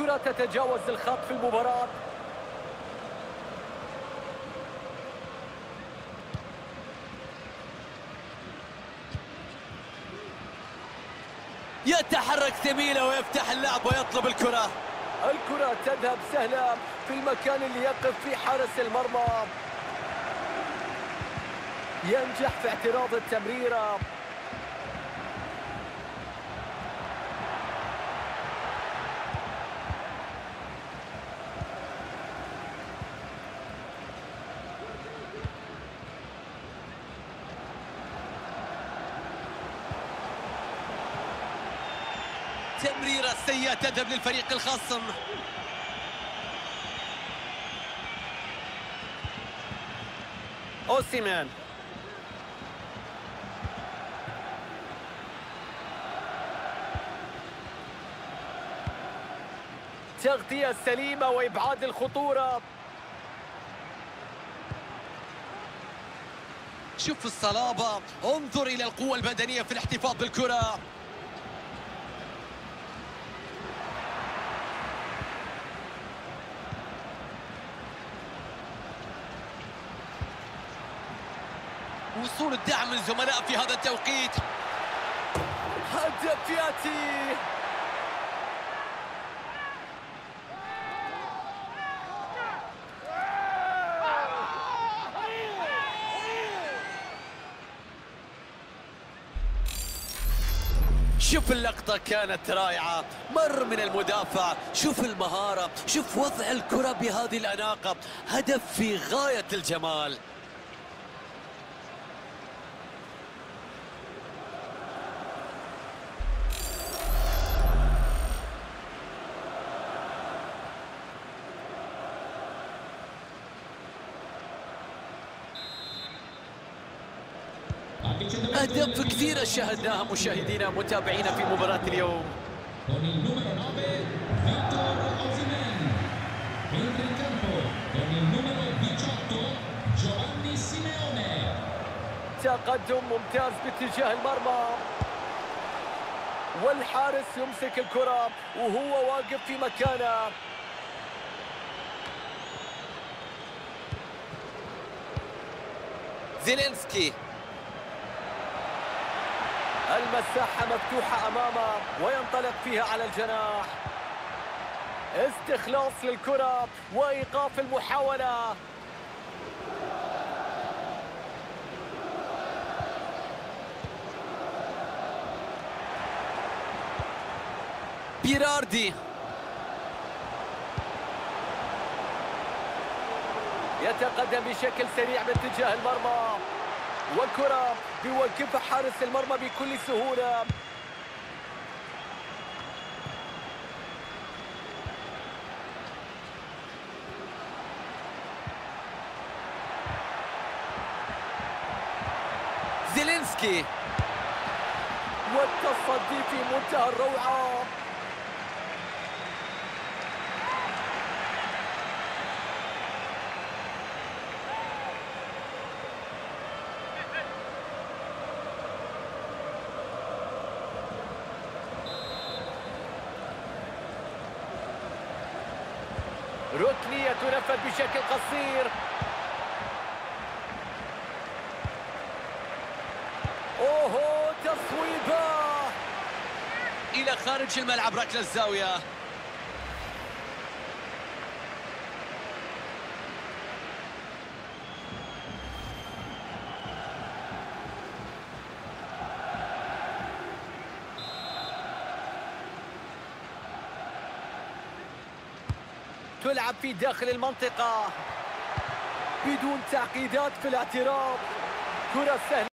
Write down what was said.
الكرة تتجاوز الخط في المباراة. يتحرك زميله ويفتح اللعب ويطلب الكرة. الكرة تذهب سهلة في المكان اللي يقف فيه حارس المرمى. ينجح في اعتراض التمريرة. تمريرة سيئة تذهب للفريق الخصم. أوسيمان. تغطية سليمة وإبعاد الخطورة. شوف الصلابة، انظر إلى القوة البدنية في الاحتفاظ بالكرة. وصول الدعم من الزملاء في هذا التوقيت. هدف يأتي. شوف اللقطة كانت رائعة، مر من المدافع، شوف المهارة، شوف وضع الكرة بهذه الأناقة، هدف في غاية الجمال. أهداف كثيرة شاهدناها مشاهدينا متابعينا في مباراة اليوم. تقدم ممتاز باتجاه المرمى، والحارس يمسك الكرة وهو واقف في مكانه. زيلينسكي. المساحة مفتوحة أمامه وينطلق فيها على الجناح. استخلاص للكرة وإيقاف المحاولة. بيراردي يتقدم بشكل سريع باتجاه المرمى، والكرة بيوقفها حارس المرمى بكل سهولة. زيلينسكي، والتصدي في منتهى الروعة. ركنية تنفذ بشكل قصير. اوه، تصويبة إلى خارج الملعب، ركلة الزاوية. تلعب في داخل المنطقة بدون تعقيدات في الاعتراض. كرة سهلة.